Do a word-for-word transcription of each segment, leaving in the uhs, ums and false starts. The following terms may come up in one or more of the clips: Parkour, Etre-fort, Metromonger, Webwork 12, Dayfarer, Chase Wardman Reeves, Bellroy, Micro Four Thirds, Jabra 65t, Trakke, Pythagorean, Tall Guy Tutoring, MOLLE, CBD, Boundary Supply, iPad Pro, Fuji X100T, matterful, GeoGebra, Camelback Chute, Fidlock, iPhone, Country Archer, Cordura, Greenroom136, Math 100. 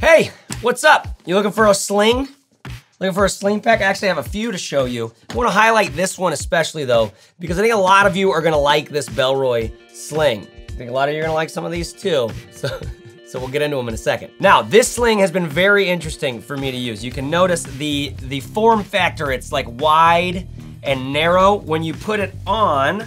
Hey, what's up? You looking for a sling? Looking for a sling pack? I actually have a few to show you. I wanna highlight this one especially though, because I think a lot of you are gonna like this Bellroy sling. I think a lot of you are gonna like some of these too. So, so we'll get into them in a second. Now, this sling has been very interesting for me to use. You can notice the, the form factor, it's like wide and narrow. When you put it on,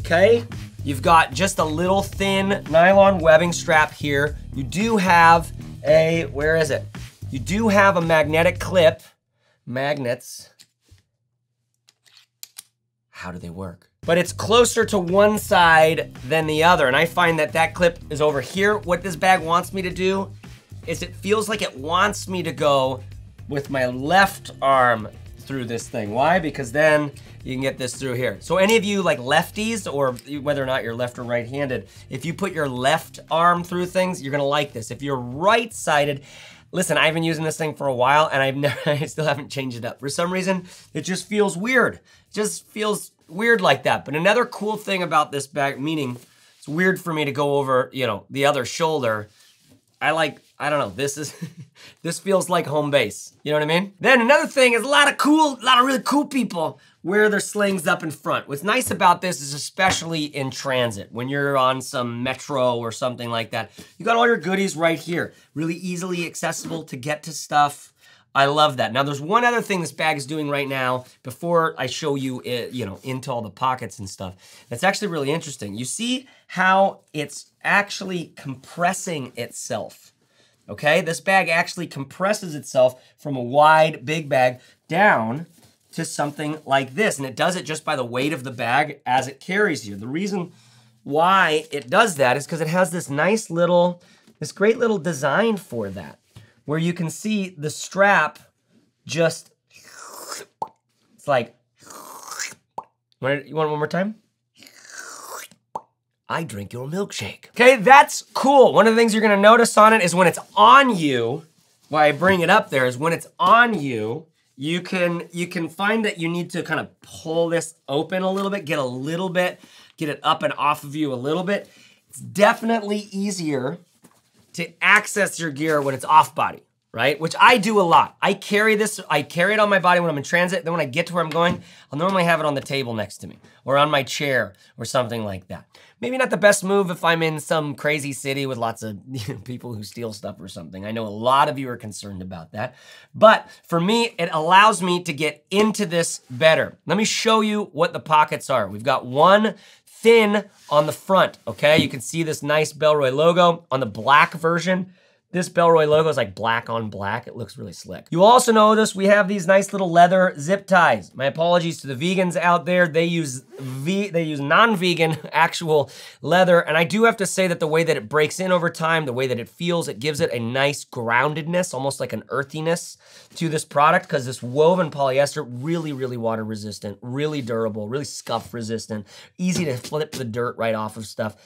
okay? You've got just a little thin nylon webbing strap here. You do have a, where is it? You do have a magnetic clip. Magnets. How do they work? But it's closer to one side than the other, and I find that that clip is over here. What this bag wants me to do is it feels like it wants me to go with my left arm through this thing. Why? Because then you can get this through here. So any of you like lefties, or whether or not you're left or right-handed, if you put your left arm through things, you're gonna like this. If you're right-sided, listen, I've been using this thing for a while and I've never, I still haven't changed it up. For some reason, it just feels weird. It just feels weird like that. But another cool thing about this bag, meaning it's weird for me to go over, you know, the other shoulder. I like, I don't know, this is, this feels like home base. You know what I mean? Then another thing is a lot of cool, a lot of really cool people wear their slings up in front. What's nice about this is especially in transit, when you're on some metro or something like that, you got all your goodies right here. Really easily accessible to get to stuff. I love that. Now there's one other thing this bag is doing right now before I show you, it, you know, into all the pockets and stuff. That's actually really interesting. You see how it's actually compressing itself. Okay, this bag actually compresses itself from a wide big bag down to something like this. And it does it just by the weight of the bag as it carries you. The reason why it does that is because it has this nice little, this great little design for that, where you can see the strap just, it's like, you want it one more time? I drink your milkshake. Okay, that's cool. One of the things you're gonna notice on it is when it's on you, why I bring it up there is when it's on you, you can you can find that you need to kind of pull this open a little bit, get a little bit, get it up and off of you a little bit. It's definitely easier to access your gear when it's off body, right? Which I do a lot. I carry this, I carry it on my body when I'm in transit, then when I get to where I'm going, I'll normally have it on the table next to me or on my chair or something like that. Maybe not the best move if I'm in some crazy city with lots of you know, people who steal stuff or something. I know a lot of you are concerned about that. But for me, it allows me to get into this better. Let me show you what the pockets are. We've got one thin on the front, okay? You can see this nice Bellroy logo on the black version. This Bellroy logo is like black on black. It looks really slick. You also notice we have these nice little leather zip ties. My apologies to the vegans out there. They use ve they use non-vegan actual leather. And I do have to say that the way that it breaks in over time, the way that it feels, it gives it a nice groundedness, almost like an earthiness to this product, because this woven polyester, really, really water resistant, really durable, really scuff resistant, easy to flip the dirt right off of stuff.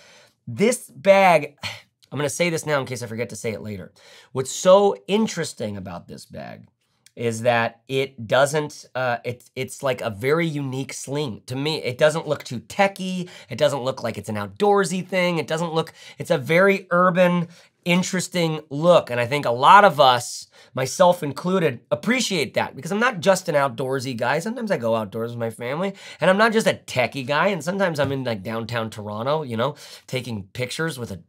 This bag, I'm gonna say this now in case I forget to say it later. What's so interesting about this bag is that it doesn't, uh, it, it's like a very unique sling. To me, it doesn't look too techy. It doesn't look like it's an outdoorsy thing. It doesn't look, it's a very urban, interesting look. And I think a lot of us, myself included, appreciate that because I'm not just an outdoorsy guy. Sometimes I go outdoors with my family and I'm not just a techie guy. And sometimes I'm in like downtown Toronto, you know, taking pictures with a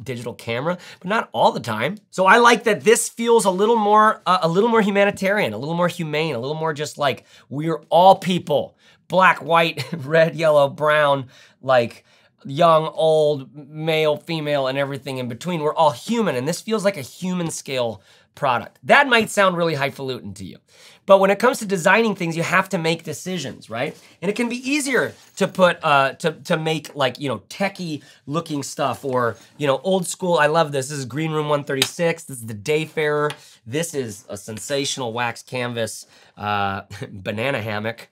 digital camera, but not all the time. So I like that this feels a little more, uh, a little more humanitarian, a little more humane, a little more just like we're all people, black, white, red, yellow, brown, like young, old, male, female, and everything in between. We're all human. And this feels like a human scale product. That might sound really highfalutin to you, but when it comes to designing things, you have to make decisions, right? And it can be easier to put, uh, to, to make like, you know, techie looking stuff or, you know, old school. I love this. This is Greenroom one thirty-six. This is the Dayfarer. This is a sensational wax canvas uh, banana hammock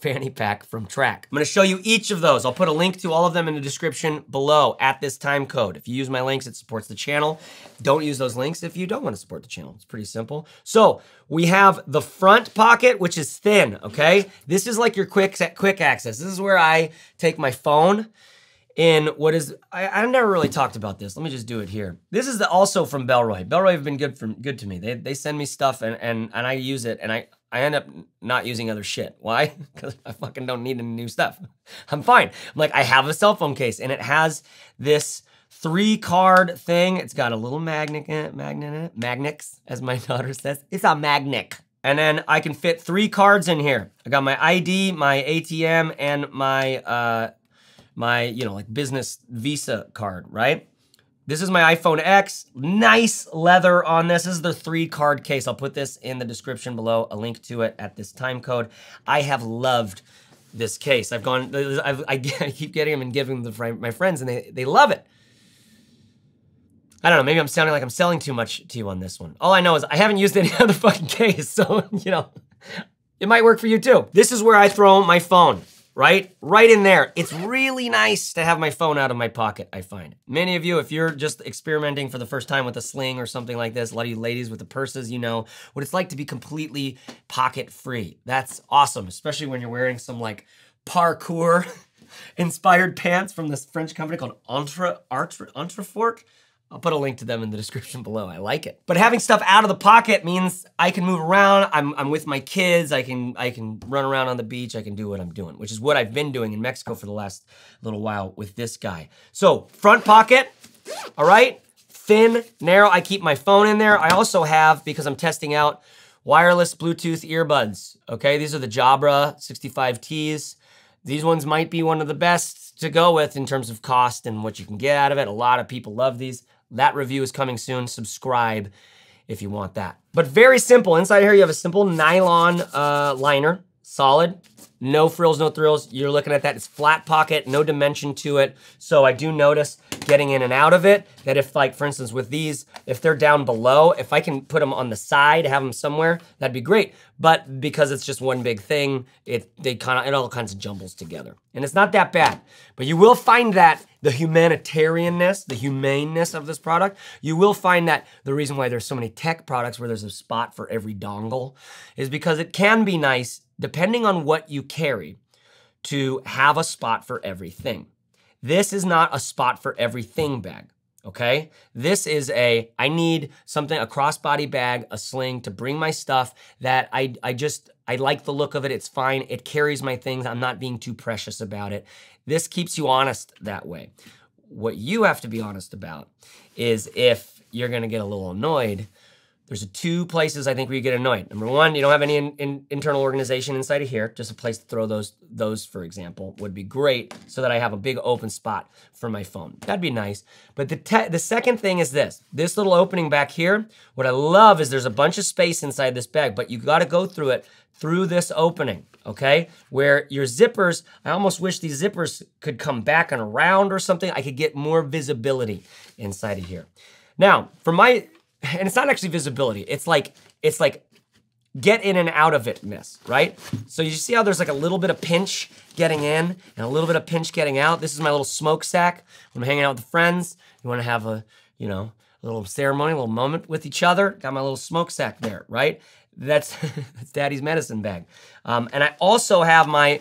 fanny pack from Trakke. I'm gonna show you each of those. I'll put a link to all of them in the description below at this time code. If you use my links, it supports the channel. Don't use those links if you don't want to support the channel. It's pretty simple. So we have the front pocket, which is thin, okay? This is like your quick, quick access. This is where I take my phone in what is, I, I never really talked about this. Let me just do it here. This is the, also from Bellroy. Bellroy have been good for good to me. They they send me stuff and and and I use it and I I end up not using other shit. Why? Because I fucking don't need any new stuff. I'm fine. I'm like, I have a cell phone case and it has this three card thing. It's got a little magnet in it, magnet in it, magnets, as my daughter says. It's a magnet. And then I can fit three cards in here. I got my I D, my A T M, and my, uh, my, you know, like business Visa card, right? This is my iPhone X, nice leather on this. This is the three card case. I'll put this in the description below, a link to it at this time code. I have loved this case. I've gone, I've, I, get, I keep getting them and giving them to my friends and they, they love it. I don't know, maybe I'm sounding like I'm selling too much to you on this one. All I know is I haven't used any other fucking case, so, you know, it might work for you too. This is where I throw my phone, right? Right in there. It's really nice to have my phone out of my pocket, I find. Many of you, if you're just experimenting for the first time with a sling or something like this, a lot of you ladies with the purses, you know what it's like to be completely pocket-free. That's awesome, especially when you're wearing some, like, parkour-inspired pants from this French company called Etre-fort. I'll put a link to them in the description below. I like it. But having stuff out of the pocket means I can move around. I'm, I'm with my kids. I can, I can run around on the beach. I can do what I'm doing, which is what I've been doing in Mexico for the last little while with this guy. So front pocket, all right? Thin, narrow. I keep my phone in there. I also have, because I'm testing out, wireless Bluetooth earbuds, okay? These are the Jabra sixty-five Ts. These ones might be one of the best to go with in terms of cost and what you can get out of it. A lot of people love these. That review is coming soon. Subscribe if you want that. But very simple. Inside here, you have a simple nylon uh, liner, solid, no frills, no thrills. You're looking at that. It's flat pocket, no dimension to it. So I do notice getting in and out of it that if, like, for instance, with these, if they're down below, if I can put them on the side, have them somewhere, that'd be great. But because it's just one big thing, it they kind of it all kinds of jumbles together, and it's not that bad. But you will find that the humanitarianness, the humaneness of this product, you will find that the reason why there's so many tech products where there's a spot for every dongle is because it can be nice, depending on what you carry, to have a spot for everything. This is not a spot for everything bag, okay? This is a, I need something, a crossbody bag, a sling to bring my stuff that I, I just, I like the look of it, it's fine, it carries my things, I'm not being too precious about it. This keeps you honest that way. What you have to be honest about is if you're gonna get a little annoyed, there's two places I think where you get annoyed. Number one, you don't have any in, in, internal organization inside of here, just a place to throw those, those, for example, would be great so that I have a big open spot for my phone. That'd be nice. But the, the second thing is this, this little opening back here, what I love is there's a bunch of space inside this bag, but you gotta go through it, through this opening, okay? Where your zippers, I almost wish these zippers could come back and around or something. I could get more visibility inside of here. Now, for my, and it's not actually visibility, it's like, it's like get in and out of itness, right? So you see how there's like a little bit of pinch getting in and a little bit of pinch getting out. This is my little smoke sack. When I'm hanging out with friends, you wanna have a, you know, a little ceremony, a little moment with each other. Got my little smoke sack there, right? That's, that's daddy's medicine bag. Um, and I also have my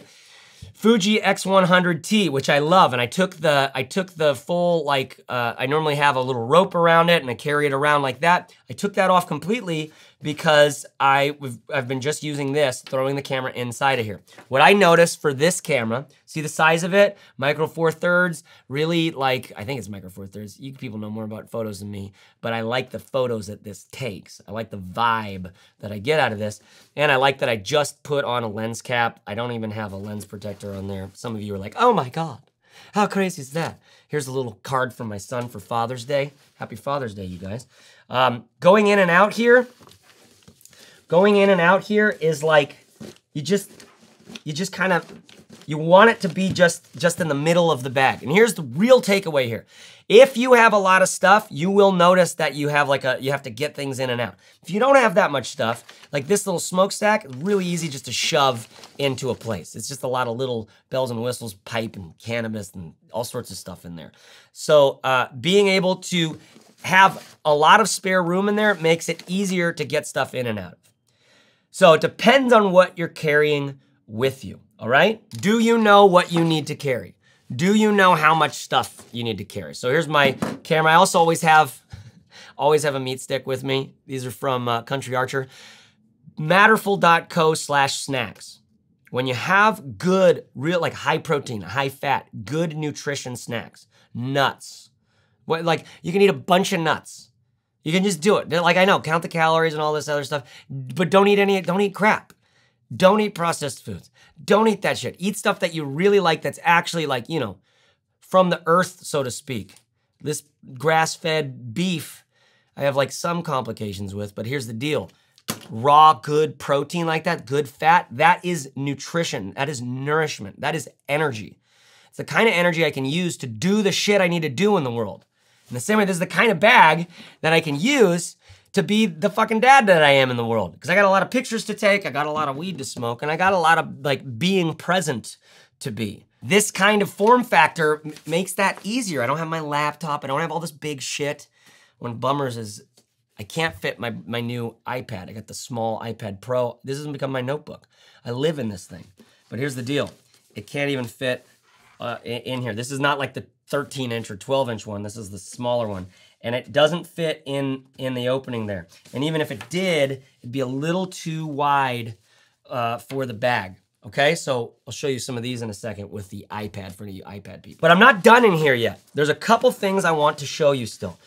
Fuji X one hundred T, which I love, and I took the I took the full, like, uh, I normally have a little rope around it and I carry it around like that. I took that off completely because I, I've been just using this, throwing the camera inside of here. What I noticed for this camera, see the size of it? Micro Four Thirds, really like, I think it's Micro Four Thirds. You people know more about photos than me, but I like the photos that this takes. I like the vibe that I get out of this. And I like that I just put on a lens cap. I don't even have a lens protector on there. Some of you are like, oh my God, how crazy is that? Here's a little card from my son for Father's Day. Happy Father's Day, you guys. Um, going in and out here, Going in and out here is like, you just, you just kind of, you want it to be just, just in the middle of the bag. And here's the real takeaway here. If you have a lot of stuff, you will notice that you have like a, you have to get things in and out. If you don't have that much stuff, like this little smokestack, really easy just to shove into a place. It's just a lot of little bells and whistles, pipe and cannabis and all sorts of stuff in there. So uh, being able to have a lot of spare room in there makes it easier to get stuff in and out of. So it depends on what you're carrying with you, all right? Do you know what you need to carry? do you know how much stuff you need to carry? So here's my camera. I also always have, always have a meat stick with me. These are from uh, Country Archer. matterful dot co slash snacks. When you have good, real, like high protein, high fat, good nutrition snacks, nuts. What, like you can eat a bunch of nuts. You can just do it. Like I know, count the calories and all this other stuff, but don't eat any, don't eat crap. Don't eat processed foods. Don't eat that shit. Eat stuff that you really like that's actually like, you know, from the earth, so to speak. This grass-fed beef, I have like some complications with, but here's the deal. Raw, good protein like that, good fat, that is nutrition, that is nourishment, that is energy. It's the kind of energy I can use to do the shit I need to do in the world. In the same way, this is the kind of bag that I can use to be the fucking dad that I am in the world. Because I got a lot of pictures to take, I got a lot of weed to smoke, and I got a lot of like being present to be. This kind of form factor makes that easier. I don't have my laptop, I don't have all this big shit. One of the bummers is, I can't fit my, my new iPad. I got the small iPad Pro. This has become my notebook. I live in this thing. But here's the deal. It can't even fit uh, in here. This is not like the thirteen inch or twelve inch one. This is the smaller one. And it doesn't fit in, in the opening there. And even if it did, it'd be a little too wide uh, for the bag. Okay, so I'll show you some of these in a second with the iPad for you iPad people. But I'm not done in here yet. There's a couple things I want to show you still.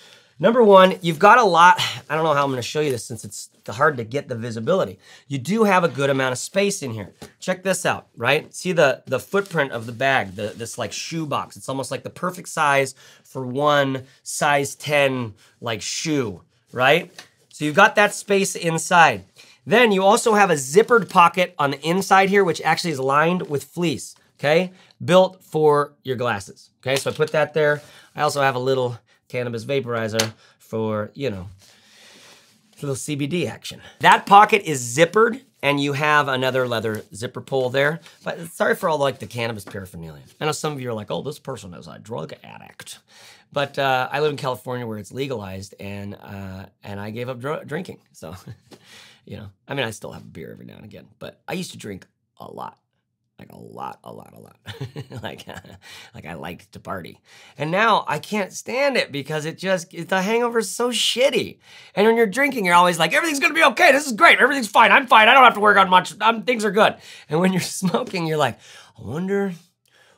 Number one, you've got a lot, I don't know how I'm gonna show you this since it's hard to get the visibility. You do have a good amount of space in here. Check this out, right? See the, the footprint of the bag, the, this like shoe box. It's almost like the perfect size for one size ten like shoe, right? So you've got that space inside. Then you also have a zippered pocket on the inside here, which actually is lined with fleece, okay? Built for your glasses, okay? So I put that there. I also have a little cannabis vaporizer for, you know, a little C B D action. That pocket is zippered and you have another leather zipper pull there. But sorry for all like the cannabis paraphernalia. I know some of you are like, oh, this person is a drug addict. But uh, I live in California where it's legalized and uh, and I gave up dr drinking. So, you know, I mean, I still have a beer every now and again, but I used to drink a lot. Like a lot, a lot, a lot. like, like I liked to party. And now I can't stand it because it just, it, the hangover is so shitty. And when you're drinking, you're always like, everything's gonna be okay, this is great, everything's fine, I'm fine, I don't have to work on much, I'm, things are good. And when you're smoking, you're like, I wonder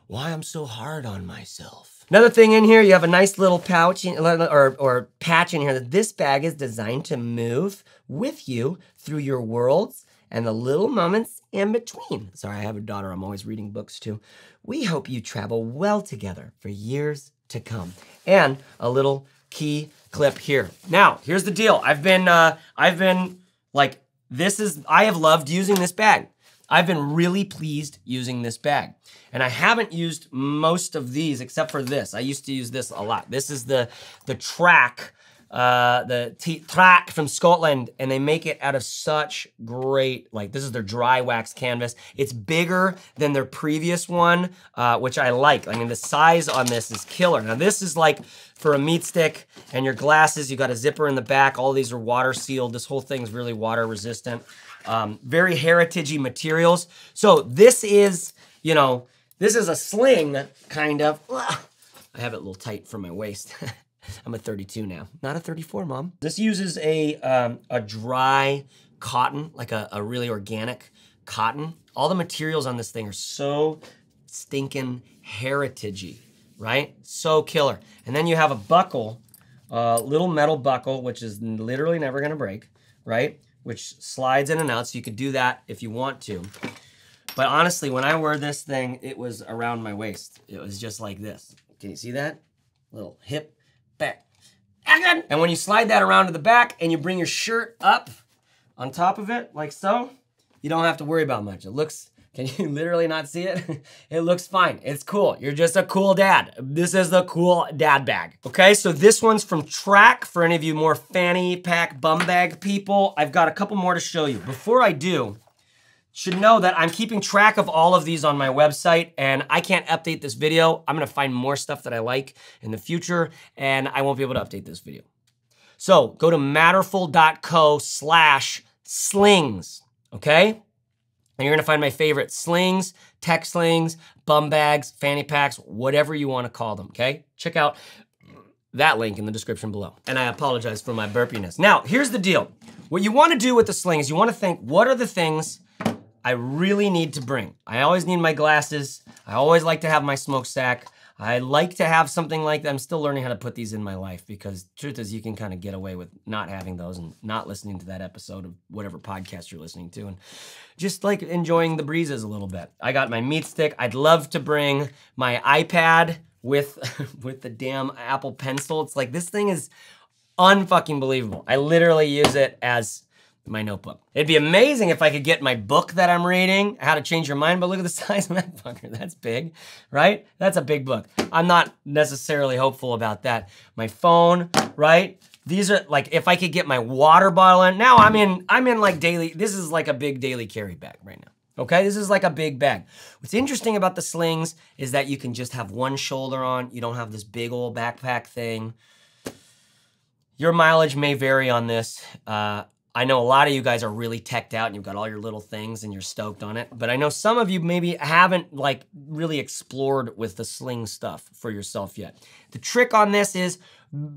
why I'm so hard on myself. Another thing in here, you have a nice little pouch in, or, or patch in here that this bag is designed to move with you through your worlds and the little moments in between. Sorry, I have a daughter, I'm always reading books too. We hope you travel well together for years to come. And a little key clip here. Now, here's the deal. I've been, uh, I've been like, this is, I have loved using this bag. I've been really pleased using this bag. And I haven't used most of these except for this. I used to use this a lot. This is the, the Trakke. Uh, the Trakke from Scotland, and they make it out of such great, like this is their dry wax canvas. It's bigger than their previous one, uh, which I like. I mean, the size on this is killer. Now this is like for a meat stick and your glasses, you got a zipper in the back. All these are water sealed. This whole thing's really water resistant. Um, very heritage-y materials. So this is, you know, this is a sling kind of, ugh, I have it a little tight for my waist. I'm a thirty-two now, not a thirty-four, Mom. This uses a um, a dry cotton, like a, a really organic cotton. All the materials on this thing are so stinking heritage-y, right? So killer. And then you have a buckle, a uh, little metal buckle, which is literally never gonna break, right? Which slides in and out, so you could do that if you want to. But honestly, when I wore this thing, it was around my waist. It was just like this. Can you see that? Little hip. Back. And when you slide that around to the back and you bring your shirt up on top of it, like so, you don't have to worry about much. It looks, can you literally not see it? It looks fine, it's cool. You're just a cool dad. This is the cool dad bag. Okay, so this one's from Trakke for any of you more fanny pack bum bag people. I've got a couple more to show you. Before I do, should know that I'm keeping Trakke of all of these on my website and I can't update this video. I'm gonna find more stuff that I like in the future and I won't be able to update this video. So go to matterful dot co slash slings, okay? And you're gonna find my favorite slings, tech slings, bum bags, fanny packs, whatever you want to call them, okay? Check out that link in the description below. And I apologize for my burpiness. Now, here's the deal. What you want to do with the sling is you want to think, what are the things I really need to bring? I always need my glasses. I always like to have my smoke sack. I like to have something like that. I'm still learning how to put these in my life because truth is you can kind of get away with not having those and not listening to that episode of whatever podcast you're listening to and just like enjoying the breezes a little bit. I got my meat stick. I'd love to bring my iPad with, with the damn Apple Pencil. It's like this thing is unfucking believable. I literally use it as my notebook. It'd be amazing if I could get my book that I'm reading, How to Change Your Mind, but look at the size of that fucker. That's big, right? That's a big book. I'm not necessarily hopeful about that. My phone, right? These are like, if I could get my water bottle in, now I'm in, I'm in like daily, this is like a big daily carry bag right now. Okay, this is like a big bag. What's interesting about the slings is that you can just have one shoulder on. You don't have this big old backpack thing. Your mileage may vary on this. Uh, I know a lot of you guys are really teched out and you've got all your little things and you're stoked on it, but I know some of you maybe haven't like really explored with the sling stuff for yourself yet. The trick on this is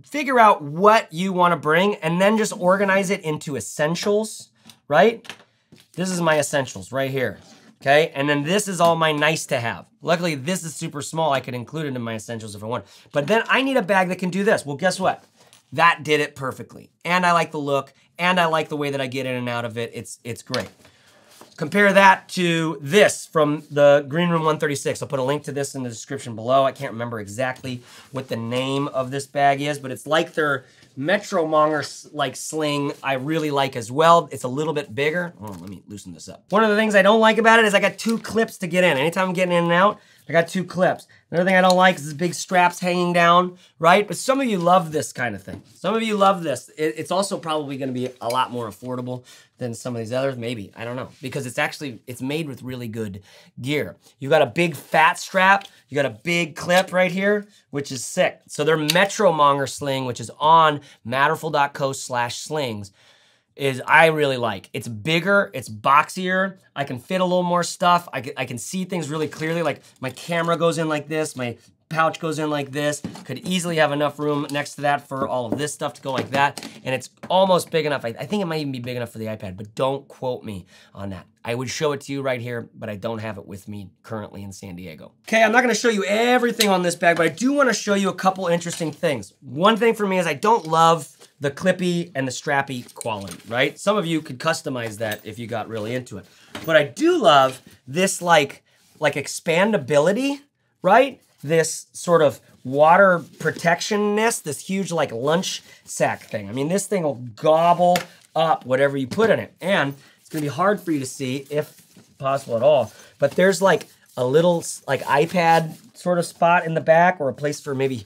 figure out what you want to bring and then just organize it into essentials, right? This is my essentials right here, okay? And then this is all my nice to have. Luckily, this is super small. I could include it in my essentials if I want. But then I need a bag that can do this. Well, guess what? That did it perfectly. And I like the look, and I like the way that I get in and out of it. It's, it's great. Compare that to this from the Green Room one thirty-six. I'll put a link to this in the description below. I can't remember exactly what the name of this bag is, but it's like their Metromonger like sling I really like as well. It's a little bit bigger. Oh, let me loosen this up. One of the things I don't like about it is I got two clips to get in. Anytime I'm getting in and out, I got two clips. Another thing I don't like is the big straps hanging down, right? But some of you love this kind of thing. Some of you love this. It, it's also probably gonna be a lot more affordable than some of these others, maybe, I don't know. Because it's actually, it's made with really good gear. You got a big fat strap, you got a big clip right here, which is sick. So their Metromonger sling, which is on matterful.co slash slings, is I really like. It's bigger, it's boxier, I can fit a little more stuff, I can, I can see things really clearly, like my camera goes in like this, my pouch goes in like this, could easily have enough room next to that for all of this stuff to go like that, and it's almost big enough. I, I think it might even be big enough for the iPad, but don't quote me on that. I would show it to you right here, but I don't have it with me currently in San Diego. Okay, I'm not gonna show you everything on this bag, but I do wanna show you a couple interesting things. One thing for me is I don't love the clippy and the strappy quality, right? Some of you could customize that if you got really into it. But I do love this like, like expandability, right? This sort of water protectionness, this huge like lunch sack thing. I mean, this thing will gobble up whatever you put in it. And it's gonna be hard for you to see, if possible at all, but there's like a little like iPad sort of spot in the back or a place for maybe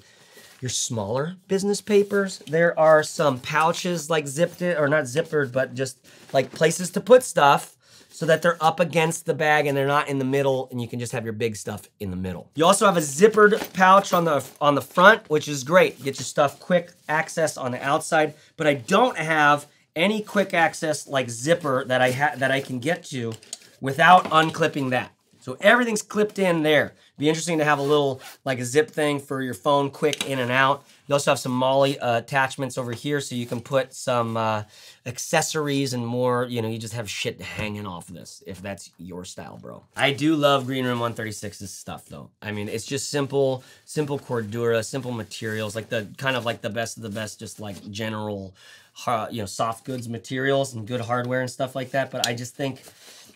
your smaller business papers. There are some pouches like zipped it, or not zippered, but just like places to put stuff so that they're up against the bag and they're not in the middle and you can just have your big stuff in the middle. You also have a zippered pouch on the, on the front, which is great. Get your stuff quick access on the outside, but I don't have any quick access like zipper that I ha that I can get to without unclipping that. So everything's clipped in there. Be interesting to have a little, like a zip thing for your phone, quick in and out. You also have some MOLLE uh, attachments over here so you can put some uh, accessories and more, you know, you just have shit hanging off this, if that's your style, bro. I do love Green Room one thirty-six's stuff though. I mean, it's just simple, simple cordura, simple materials, like the kind of like the best of the best, just like general, you know, soft goods materials and good hardware and stuff like that. But I just think,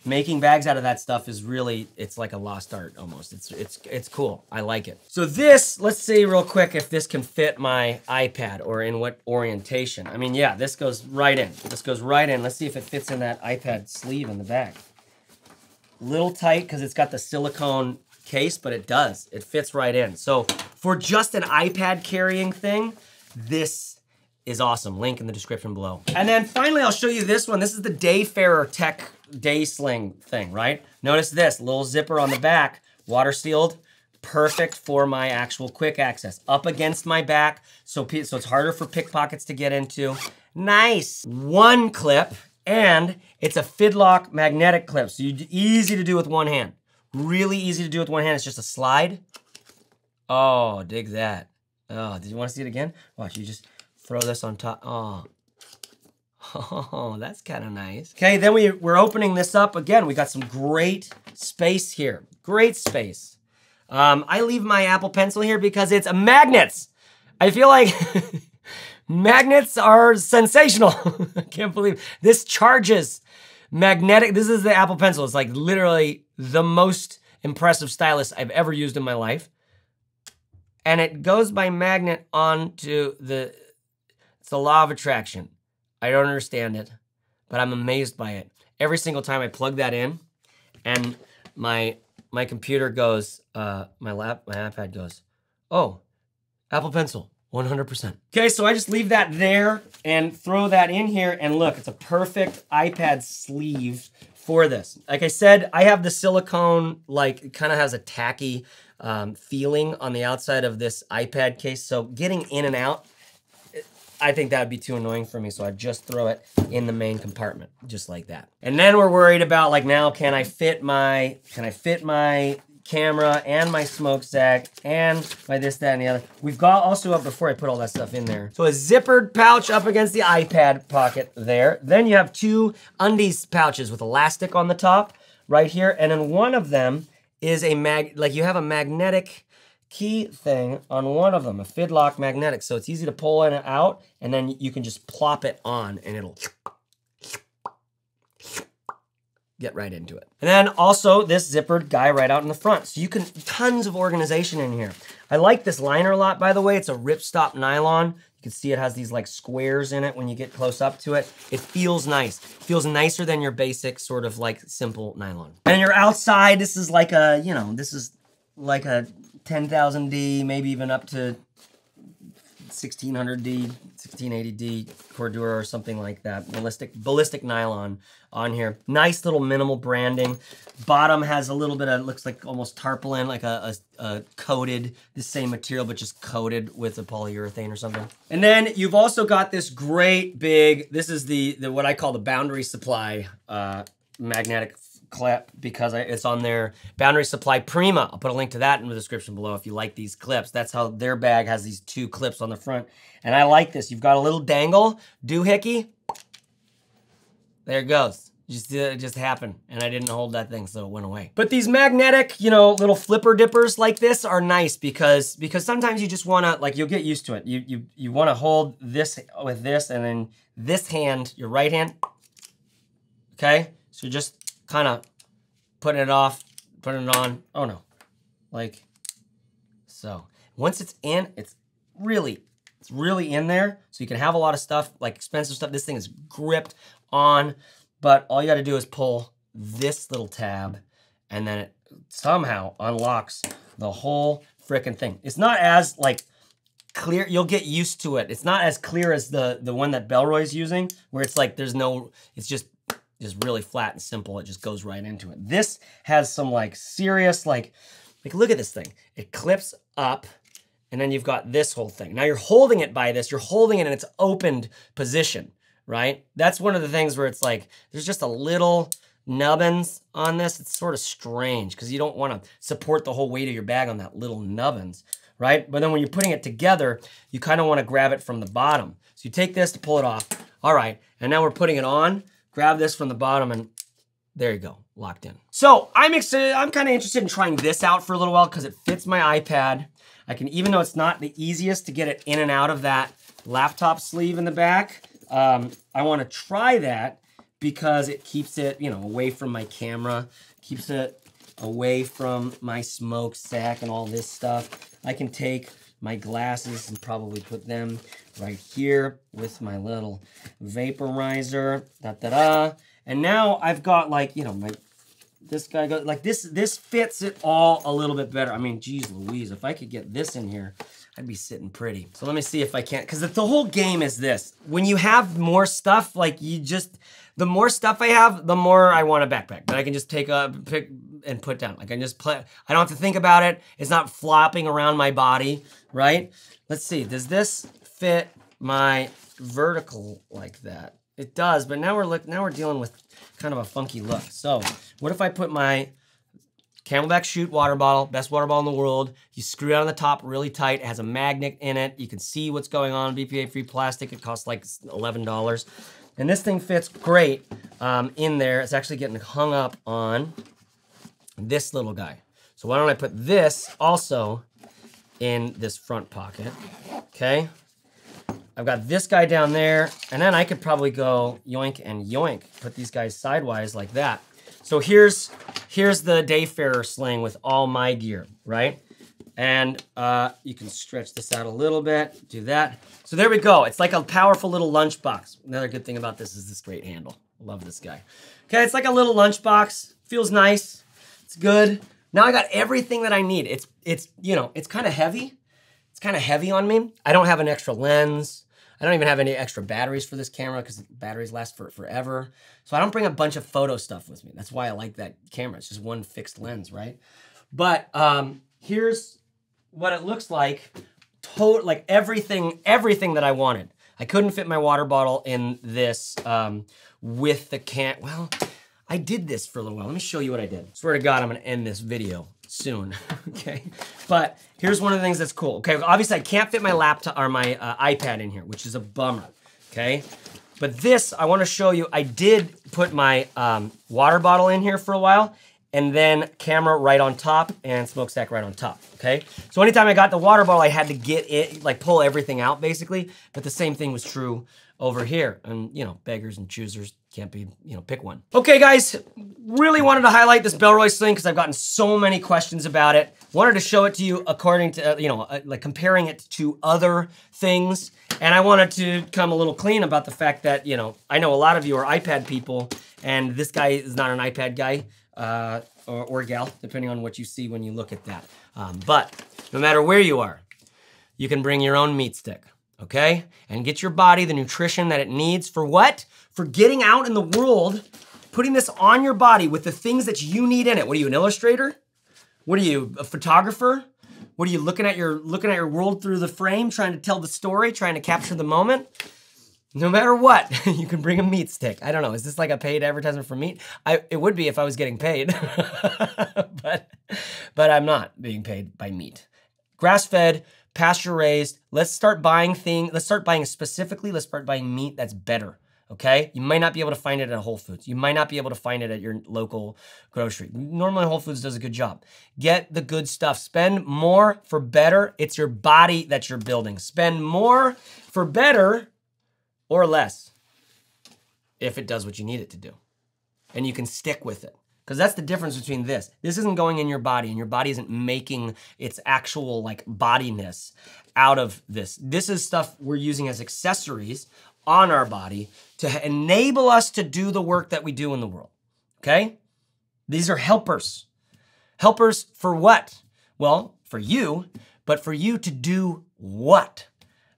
making bags out of that stuff is really, it's like a lost art almost. It's it's it's cool, I like it. So this, let's see real quick if this can fit my iPad or in what orientation. I mean, yeah, this goes right in. This goes right in. Let's see if it fits in that iPad sleeve in the back. Little tight, because it's got the silicone case, but it does, it fits right in. So for just an iPad carrying thing, this is awesome. Link in the description below. And then finally, I'll show you this one. This is the Dayfarer Tech Day Sling thing, right? Notice this, little zipper on the back, water sealed, perfect for my actual quick access. Up against my back, so, so it's harder for pickpockets to get into. Nice, one clip, and it's a Fidlock magnetic clip, so you, easy to do with one hand. Really easy to do with one hand. It's just a slide. Oh, dig that. Oh, did you want to see it again? Watch, you just throw this on top. Oh, oh that's kind of nice. Okay, then we, we're opening this up again. We got some great space here. Great space. Um, I leave my Apple Pencil here because it's a magnets. I feel like magnets are sensational. I can't believe this charges magnetic. This is the Apple Pencil. It's like literally the most impressive stylus I've ever used in my life. And it goes by magnet onto the, it's the law of attraction. I don't understand it, but I'm amazed by it. Every single time I plug that in and my my computer goes, uh, my lap, my iPad goes, oh, Apple Pencil, one hundred percent. Okay, so I just leave that there and throw that in here and look, it's a perfect iPad sleeve for this. Like I said, I have the silicone, like it kind of has a tacky um, feeling on the outside of this iPad case. So getting in and out, I think that'd be too annoying for me, so I just throw it in the main compartment, just like that. And then we're worried about like now, can I fit my, can I fit my camera and my smoke sack and my this, that, and the other. We've got also up before I put all that stuff in there. So a zippered pouch up against the iPad pocket there. Then you have two undies pouches with elastic on the top right here, and then one of them is a mag, like you have a magnetic key thing on one of them, a Fidlock magnetic. So it's easy to pull in and out, and then you can just plop it on and it'll get right into it. And then also this zippered guy right out in the front. So you can, tons of organization in here. I like this liner a lot, by the way. It's a ripstop nylon. You can see it has these like squares in it when you get close up to it. It feels nice. It feels nicer than your basic sort of like simple nylon. And you're outside, this is like a, you know, this is like a ten thousand D, maybe even up to sixteen hundred D, sixteen eighty D Cordura or something like that. Ballistic, ballistic nylon on here. Nice little minimal branding. Bottom has a little bit of, looks like almost tarpaulin, like a, a, a coated, the same material, but just coated with a polyurethane or something. And then you've also got this great big, this is the, the what I call the Boundary Supply uh, magnetic clip because it's on their Boundary Supply Prima. I'll put a link to that in the description below if you like these clips. That's how their bag has these two clips on the front. And I like this. You've got a little dangle, doohickey. There it goes. You see that it just happened and I didn't hold that thing so it went away. But these magnetic, you know, little flipper dippers like this are nice because because sometimes you just wanna, like you'll get used to it. You, you, you wanna hold this with this and then this hand, your right hand, okay? So just kind of putting it off, putting it on. Oh no, like so. Once it's in, it's really, it's really in there. So you can have a lot of stuff, like expensive stuff. This thing is gripped on, but all you got to do is pull this little tab, and then it somehow unlocks the whole frickin' thing. It's not as like clear. You'll get used to it. It's not as clear as the the one that Bellroy's using, where it's like there's no. It's just. Is really flat and simple. It just goes right into it. This has some like serious, like, like look at this thing. It clips up and then you've got this whole thing. Now you're holding it by this, you're holding it in its opened position, right? That's one of the things where it's like, there's just a little nubbins on this. It's sort of strange because you don't want to support the whole weight of your bag on that little nubbins, right? But then when you're putting it together, you kind of want to grab it from the bottom. So you take this to pull it off. All right, and now we're putting it on. Grab this from the bottom and there you go, locked in. So I'm excited, I'm kind of interested in trying this out for a little while because it fits my iPad. I can, even though it's not the easiest to get it in and out of that laptop sleeve in the back, um, I want to try that because it keeps it, you know, away from my camera, keeps it away from my smoke sack and all this stuff. I can take my glasses and probably put them right here with my little vaporizer, da-da-da. And now I've got like, you know, my, this guy goes, like this, this fits it all a little bit better. I mean, geez Louise, if I could get this in here, I'd be sitting pretty. So let me see if I can't, because the whole game is this. When you have more stuff, like you just, the more stuff I have, the more I want a backpack that I can just take up, pick and put down. Like I can just play, I don't have to think about it. It's not flopping around my body, right? Let's see, does this fit my vertical like that? It does, but now we're look, now we're dealing with kind of a funky look. So what if I put my Camelback Chute water bottle, best water bottle in the world. You screw it on the top really tight. It has a magnet in it. You can see what's going on. B P A-free plastic. It costs like eleven dollars. And this thing fits great um, in there. It's actually getting hung up on this little guy. So why don't I put this also in this front pocket, okay? I've got this guy down there, and then I could probably go yoink and yoink, put these guys sidewise like that. So here's here's the Dayfarer sling with all my gear, right? And uh, you can stretch this out a little bit, do that. So there we go. It's like a powerful little lunchbox. Another good thing about this is this great handle. Love this guy. Okay, it's like a little lunchbox. Feels nice. It's good. Now I got everything that I need. It's, it's you know, it's kind of heavy. It's kind of heavy on me. I don't have an extra lens. I don't even have any extra batteries for this camera because batteries last for forever. So I don't bring a bunch of photo stuff with me. That's why I like that camera. It's just one fixed lens, right? But um, here's what it looks like. Total, like everything, everything that I wanted. I couldn't fit my water bottle in this um, with the can, well, I did this for a little while. Let me show you what I did. Swear to God, I'm gonna end this video soon, okay? But here's one of the things that's cool. Okay, obviously I can't fit my laptop or my uh, iPad in here, which is a bummer, okay? But this, I wanna show you, I did put my um, water bottle in here for a while, and then camera right on top and smokestack right on top, okay? So anytime I got the water bottle, I had to get it, like pull everything out basically, but the same thing was true over here. And you know, beggars and choosers, can't be, you know, pick one. Okay guys, really wanted to highlight this Bellroy sling because I've gotten so many questions about it. Wanted to show it to you according to, uh, you know, uh, like comparing it to other things. And I wanted to come a little clean about the fact that, you know, I know a lot of you are iPad people and this guy is not an iPad guy. Uh, or, or gal, depending on what you see when you look at that. Um, but no matter where you are, you can bring your own meat stick, okay? And get your body the nutrition that it needs for what? For getting out in the world, putting this on your body with the things that you need in it. What are you, an illustrator? What are you, a photographer? What are you, looking at your, looking at your world through the frame, trying to tell the story, trying to capture the moment? No matter what, you can bring a meat stick. I don't know, is this like a paid advertisement for meat? I, it would be if I was getting paid, but, but I'm not being paid by meat. Grass-fed, pasture-raised, let's start buying things, let's start buying specifically, let's start buying meat that's better, okay? You might not be able to find it at Whole Foods. You might not be able to find it at your local grocery. Normally Whole Foods does a good job. Get the good stuff, spend more for better. It's your body that you're building. Spend more for better, or less, if it does what you need it to do. And you can stick with it. Because that's the difference between this. This isn't going in your body, and your body isn't making its actual like bodiness out of this. This is stuff we're using as accessories on our body to enable us to do the work that we do in the world, okay? These are helpers. Helpers for what? Well, for you, but for you to do what?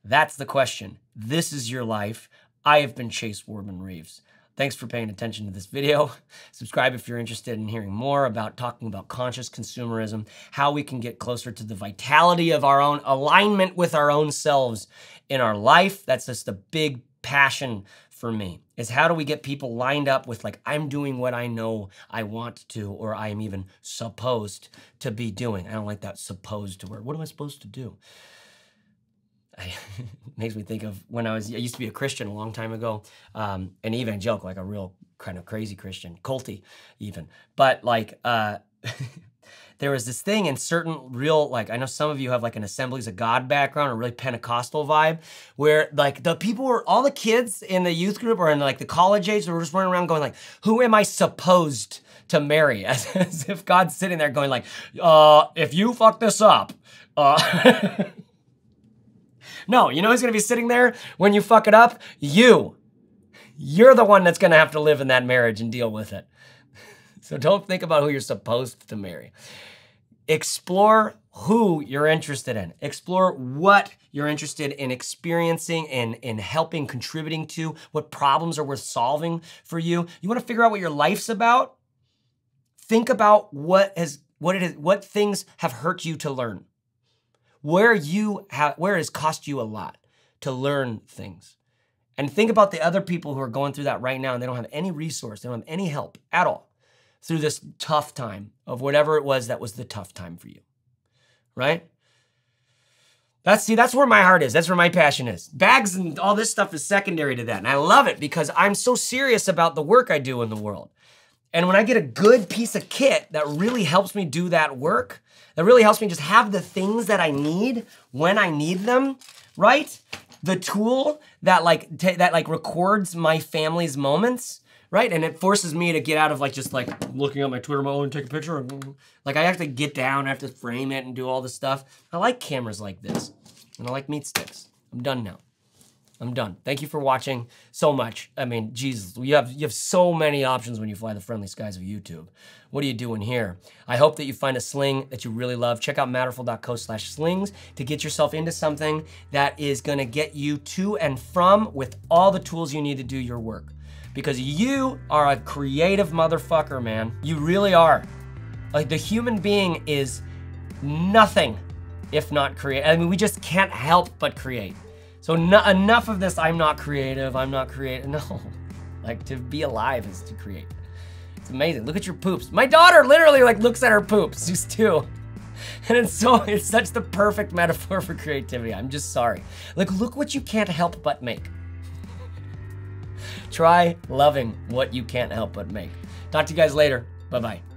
That's the question. This is your life. I have been Chase Wardman Reeves. Thanks for paying attention to this video. Subscribe if you're interested in hearing more about talking about conscious consumerism, how we can get closer to the vitality of our own alignment with our own selves in our life. That's just a big passion for me, is how do we get people lined up with like, I'm doing what I know I want to, or I'm even supposed to be doing. I don't like that supposed word. What am I supposed to do? I, it makes me think of when I was, I used to be a Christian a long time ago, um, an evangelical, like a real kind of crazy Christian, culty even. But like, uh, there was this thing in certain real, like, I know some of you have like an Assemblies of God background or really Pentecostal vibe, where like the people were, all the kids in the youth group or in like the college age, they were just running around going like, who am I supposed to marry? As, as if God's sitting there going like, uh, if you fuck this up, uh, no, you know who's gonna be sitting there when you fuck it up? You. You're the one that's gonna have to live in that marriage and deal with it. So don't think about who you're supposed to marry. Explore who you're interested in. Explore what you're interested in experiencing and in helping, contributing to, what problems are worth solving for you. You wanna figure out what your life's about? Think about what has, what it is, what things have hurt you to learn. Where you have, where has cost you a lot to learn things. And think about the other people who are going through that right now and they don't have any resource, they don't have any help at all. through this tough time of whatever it was that was the tough time for you, right? That's, see, that's where my heart is. That's where my passion is. Bags and all this stuff is secondary to that. And I love it because I'm so serious about the work I do in the world. And when I get a good piece of kit that really helps me do that work, that really helps me just have the things that I need when I need them, right? The tool that like, t that like records my family's moments, right? And it forces me to get out of like, just like looking at my Twitter mode and take a picture. Like I have to get down, I have to frame it and do all this stuff. I like cameras like this and I like meat sticks. I'm done now. I'm done. Thank you for watching so much. I mean, Jesus, you have, you have so many options when you fly the friendly skies of YouTube. What are you doing here? I hope that you find a sling that you really love. Check out matterful.co slash slings to get yourself into something that is going to get you to and from with all the tools you need to do your work. Because you are a creative motherfucker, man. You really are. Like the human being is nothing if not creative. I mean, we just can't help but create. So no, enough of this, I'm not creative, I'm not creative. No, like to be alive is to create. It's amazing, look at your poops. My daughter literally like looks at her poops, she's two. And it's so, it's such the perfect metaphor for creativity, I'm just sorry. Like look what you can't help but make. Try loving what you can't help but make. Talk to you guys later, bye-bye.